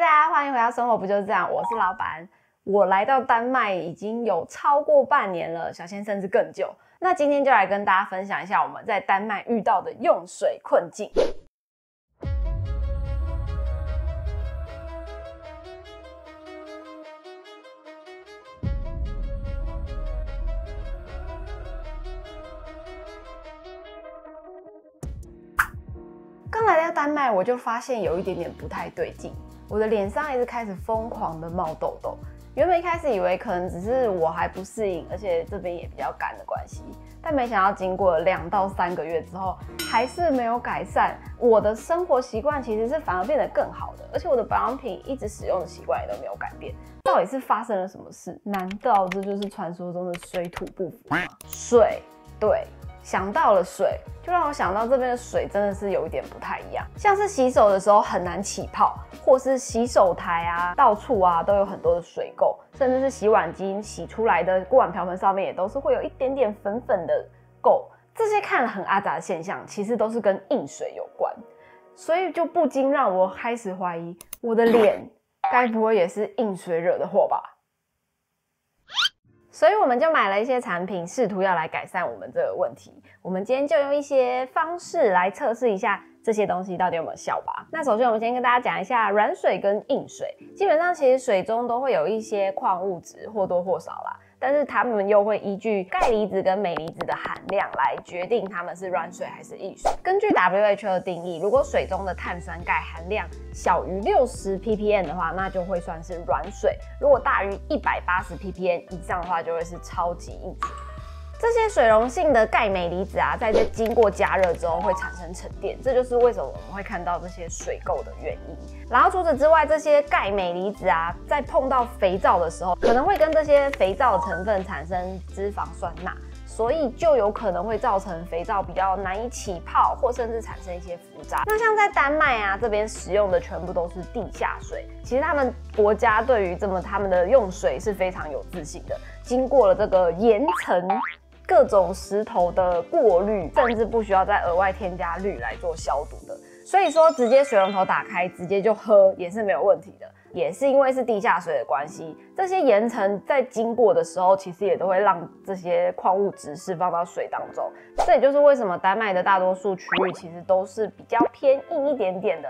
大家欢迎回到生活不就是这样，我是老板。我来到丹麦已经有超过半年了，小仙甚至更久。那今天就来跟大家分享一下我们在丹麦遇到的用水困境。 丹麦，我就发现有一点点不太对劲，我的脸上一直开始疯狂的冒痘痘。原本一开始以为可能只是我还不适应，而且这边也比较干的关系，但没想到经过2到3个月之后，还是没有改善。我的生活习惯其实是反而变得更好的，而且我的保养品一直使用的习惯也都没有改变。到底是发生了什么事？难道这就是传说中的水土不服吗？水，对。 想到了水，就让我想到这边的水真的是有一点不太一样，像是洗手的时候很难起泡，或是洗手台啊、到处啊都有很多的水垢，甚至是洗碗机洗出来的锅碗瓢盆上面也都是会有一点点粉粉的垢，这些看了很阿杂的现象，其实都是跟硬水有关，所以就不禁让我开始怀疑，我的脸该不会也是硬水惹的祸吧？ 所以我们就买了一些产品，试图要来改善我们这个问题。我们今天就用一些方式来测试一下这些东西到底有没有效吧。那首先，我们先跟大家讲一下软水跟硬水。基本上，其实水中都会有一些矿物质，或多或少啦。但是它们又会依据钙离子跟镁离子的含量来决定它们是软水还是硬水。根据 WHO 的定义，如果水中的碳酸钙含量小于60 ppm 的话，那就会算是软水；如果大于180 ppm 以上的话，就会是超级硬水。这些水溶性的钙镁离子啊，在这经过加热之后会产生沉淀，这就是为什么我们会看到这些水垢的原因。 然后除此之外，这些钙镁离子啊，在碰到肥皂的时候，可能会跟这些肥皂成分产生脂肪酸钠，所以就有可能会造成肥皂比较难以起泡，或甚至产生一些浮渣。那像在丹麦啊这边使用的全部都是地下水，其实他们国家对于他们的用水是非常有自信的，经过了这个岩层。 各种石头的过滤，甚至不需要再额外添加氯来做消毒的，所以说直接水龙头打开直接就喝也是没有问题的。也是因为是地下水的关系，这些岩层在经过的时候，其实也都会让这些矿物质释放到水当中。这也就是为什么丹麦的大多数区域其实都是比较偏硬一点点的。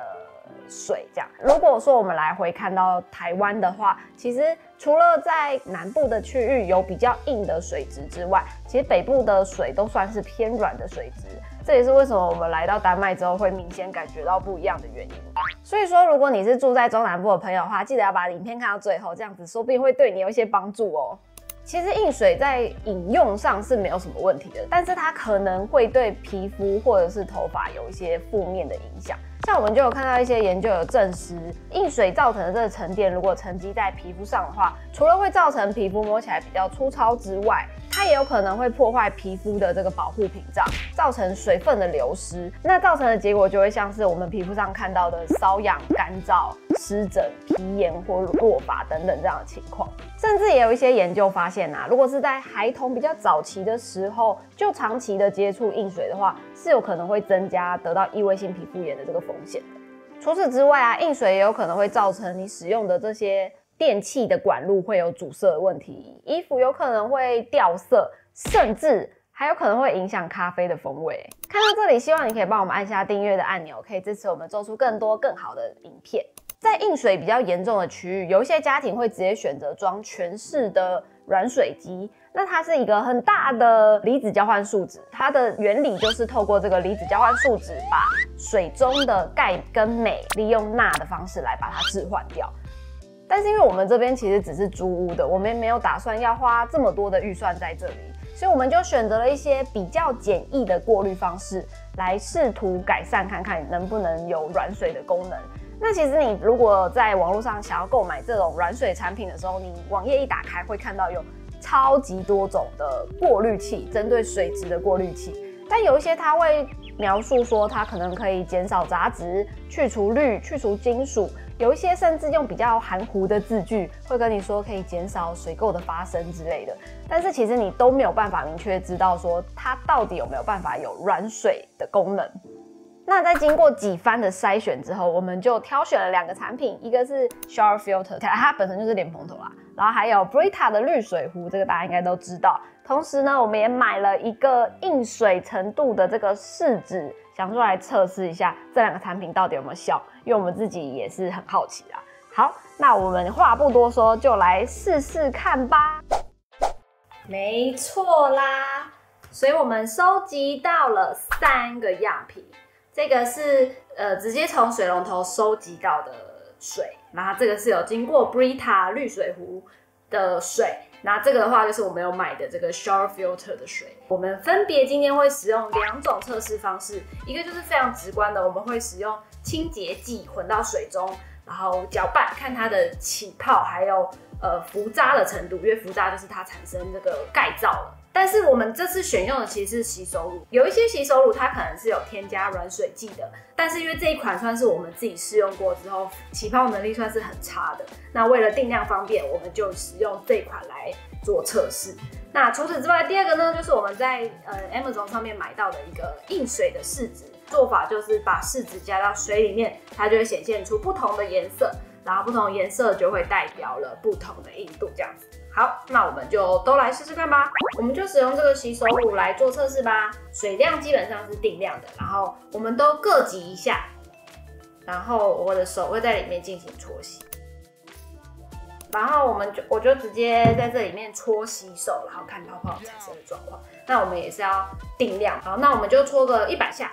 水这样，如果说我们来回看到台湾的话，其实除了在南部的区域有比较硬的水质之外，其实北部的水都算是偏软的水质。这也是为什么我们来到丹麦之后会明显感觉到不一样的原因。所以说，如果你是住在中南部的朋友的话，记得要把影片看到最后，这样子说不定会对你有一些帮助哦。 其实硬水在饮用上是没有什么问题的，但是它可能会对皮肤或者是头发有一些负面的影响。像我们就有看到一些研究有证实，硬水造成的这个沉淀，如果沉积在皮肤上的话，除了会造成皮肤摸起来比较粗糙之外，它也有可能会破坏皮肤的这个保护屏障，造成水分的流失。那造成的结果就会像是我们皮肤上看到的瘙痒、干燥、湿疹、皮炎或落发等等这样的情况。 甚至也有一些研究发现啊，如果是在孩童比较早期的时候就长期的接触硬水的话，是有可能会增加得到异位性皮肤炎的这个风险的。除此之外啊，硬水也有可能会造成你使用的这些电器的管路会有阻塞的问题，衣服有可能会掉色，甚至还有可能会影响咖啡的风味。看到这里，希望你可以帮我们按下订阅的按钮，可以支持我们做出更多更好的影片。 在硬水比较严重的区域，有一些家庭会直接选择装全室的软水机。那它是一个很大的离子交换树脂，它的原理就是透过这个离子交换树脂，把水中的钙跟镁利用钠的方式来把它置换掉。但是因为我们这边其实只是租屋的，我们没有打算要花这么多的预算在这里，所以我们就选择了一些比较简易的过滤方式，来试图改善看看能不能有软水的功能。 那其实你如果在网络上想要购买这种软水产品的时候，你网页一打开会看到有超级多种的过滤器，针对水质的过滤器。但有一些它会描述说它可能可以减少杂质、去除氯、去除金属，有一些甚至用比较含糊的字句会跟你说可以减少水垢的发生之类的。但是其实你都没有办法明确知道说它到底有没有办法有软水的功能。那在经过几番的筛选之后，我们就挑选了2个产品，一个是 Shower Filter， 它本身就是脸盆头啦，然后还有 Brita 的滤水壶，这个大家应该都知道。同时呢，我们也买了一个硬水程度的这个试纸，想说来测试一下这2个产品到底有没有效，因为我们自己也是很好奇啦。好，那我们话不多说，就来试试看吧。没错啦，所以我们收集到了3个样品。 这个是直接从水龙头收集到的水，然后这个是有经过 Brita 滤水壶的水，那这个的话就是我们有买的这个 Shower Filter 的水。我们分别今天会使用2种测试方式，一个就是非常直观的，我们会使用清洁剂混到水中，然后搅拌看它的起泡还有浮渣的程度，因为浮渣就是它产生这个钙皂了。 但是我们这次选用的其实是洗手乳，有一些洗手乳它可能是有添加软水剂的，但是因为这一款算是我们自己试用过之后，起泡能力算是很差的。那为了定量方便，我们就使用这款来做测试。那除此之外，第2个呢，就是我们在Amazon 上面买到的一个硬水的试纸，做法就是把试纸加到水里面，它就会显现出不同的颜色，然后不同的颜色就会代表了不同的硬度，这样子。 好，那我们就都来试试看吧。我们就使用这个洗手乳来做测试吧。水量基本上是定量的，然后我们都各挤一下，然后我的手会在里面进行搓洗。然后我就直接在这里面搓洗手，然后看泡泡产生的状况。那我们也是要定量，好，那我们就搓个100下。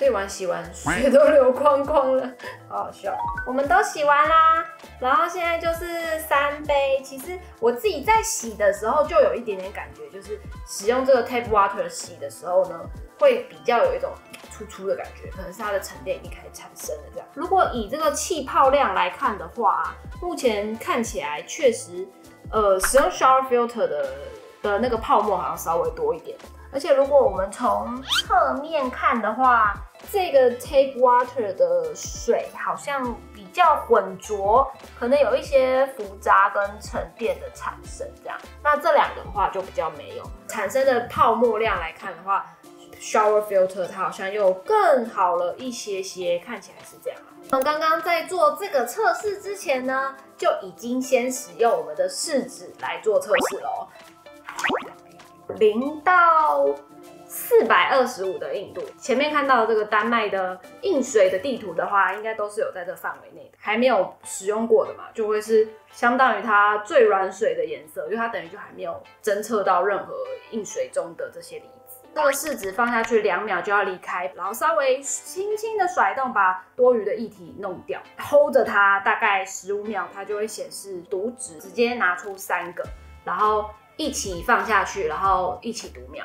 所以洗完水都流光光了，好好笑。我们都洗完啦，然后现在就是3杯。其实我自己在洗的时候就有一点点感觉，就是使用这个 tap water 洗的时候呢，会比较有一种粗粗的感觉，可能是它的沉淀已经开始产生了这样。如果以这个气泡量来看的话、目前看起来确实，使用 shower filter 的那个泡沫好像稍微多一点。 而且，如果我们从侧面看的话，这个 tap water 的水好像比较浑浊，可能有一些浮渣跟沉淀的产生这样。那这2个的话就比较没有产生的泡沫量来看的话 ，shower filter 它好像又更好了一些些，看起来是这样。我们刚刚在做这个测试之前呢，就已经先使用我们的试纸来做测试喽。 0到425的硬度，前面看到的这个丹麦的硬水的地图的话，应该都是有在这范围内的，还没有使用过的嘛，就会是相当于它最软水的颜色，因为它等于就还没有侦测到任何硬水中的这些离子。这个试纸放下去2秒就要离开，然后稍微轻轻的甩动，把多余的液体弄掉 ，hold 着它大概15秒，它就会显示读值，直接拿出3个，然后。 一起放下去，然后一起读秒。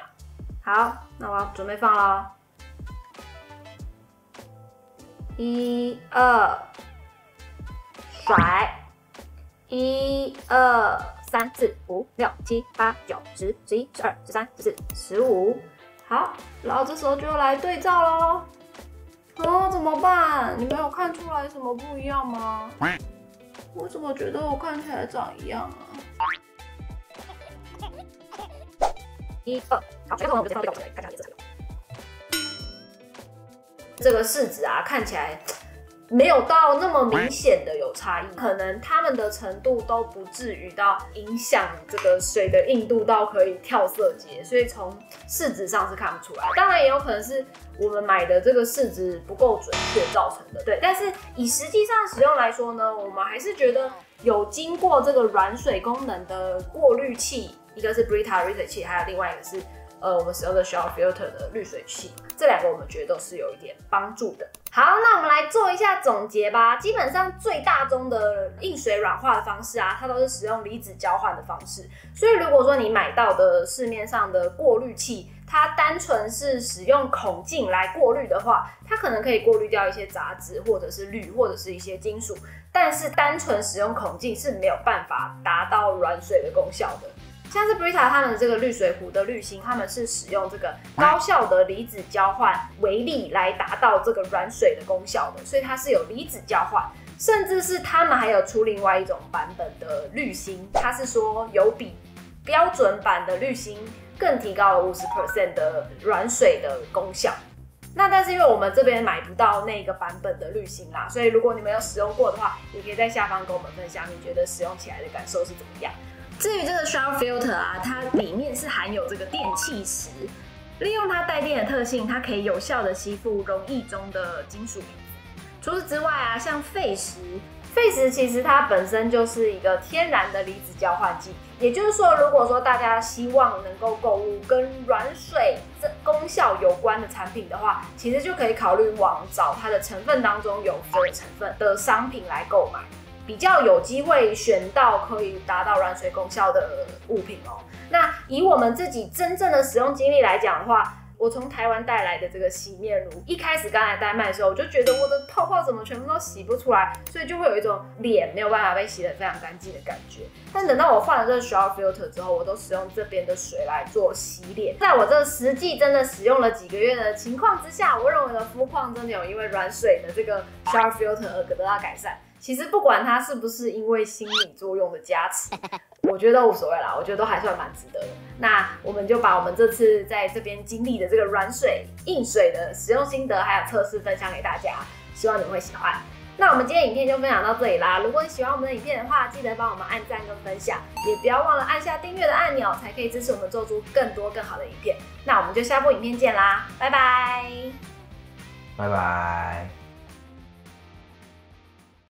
好，那我要准备放咯。1、2，甩。1、2、3、4、5、6、7、8、9、10、11、12、13、14、15。好，然后这时候就来对照咯。怎么办？你没有看出来什么不一样吗？我怎么觉得我看起来长一样啊？ 1、2，好，然后我们就放这个水，看看颜色。这个试纸啊，看起来没有到那么明显的有差异，可能它们的程度都不至于到影响这个水的硬度到可以跳色阶，所以从试纸上是看不出来。当然也有可能是我们买的这个试纸不够准确造成的，对。但是以实际上使用来说呢，我们还是觉得有经过这个软水功能的过滤器。 一个是 Brita 滤水器，还有另外一个是我们使用的 Shower Filter 的滤水器，这2个我们觉得都是有一点帮助的。好，那我们来做一下总结吧。基本上最大宗的硬水软化的方式啊，它都是使用离子交换的方式。所以如果说你买到的市面上的过滤器， 它单纯是使用孔径来过滤的话，它可能可以过滤掉一些杂质，或者是氯，或者是一些金属。但是单纯使用孔径是没有办法达到软水的功效的。像是 Brita 他们这个滤水壶的滤芯，他们是使用这个高效的离子交换为例来达到这个软水的功效的，所以它是有离子交换。甚至是他们还有出另外一种版本的滤芯，它是说有比标准版的滤芯更提高了 50% 的软水的功效。那但是因为我们这边买不到那个版本的滤芯啦，所以如果你们有使用过的话，也可以在下方跟我们分享你觉得使用起来的感受是怎么样。至于这个 Shower Filter 啊，它里面是含有这个电气石，利用它带电的特性，它可以有效的吸附溶液中的金属离子。除此之外啊，像沸石，沸石其实它本身就是一个天然的离子交换剂，也就是说，如果说大家希望能够购物跟软水这功效有关的产品的话，其实就可以考虑往找它的成分当中有这个成分的商品来购买，比较有机会选到可以达到软水功效的物品哦。那以我们自己真正的使用经历来讲的话，我从台湾带来的这个洗面乳，一开始刚来丹麦的时候，我就觉得我的泡泡怎么全部都洗不出来，所以就会有一种脸没有办法被洗得非常干净的感觉。但等到我换了这个 Shower Filter 之后，我都使用这边的水来做洗脸。在我这实际真的使用了几个月的情况之下，我认为的肤况真的有因为软水的这个 Shower Filter 而得到改善。其实不管它是不是因为心理作用的加持，我觉得无所谓啦，我觉得都还算蛮值得的。那我们就把我们这次在这边经历的这个软水、硬水的使用心得还有测试分享给大家，希望你们会喜欢。那我们今天影片就分享到这里啦，如果你喜欢我们的影片的话，记得帮我们按赞跟分享，也不要忘了按下订阅的按钮，才可以支持我们做出更多更好的影片。那我们就下部影片见啦，拜拜，拜拜。